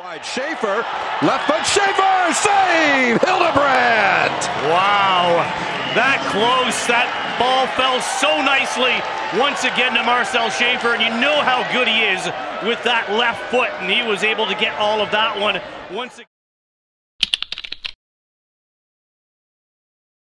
Wide Schaefer, left foot Schaefer, save! Hildebrandt! Wow, that close, that ball fell so nicely once again to Marcel Schaefer, and you know how good he is with that left foot, and he was able to get all of that one once again.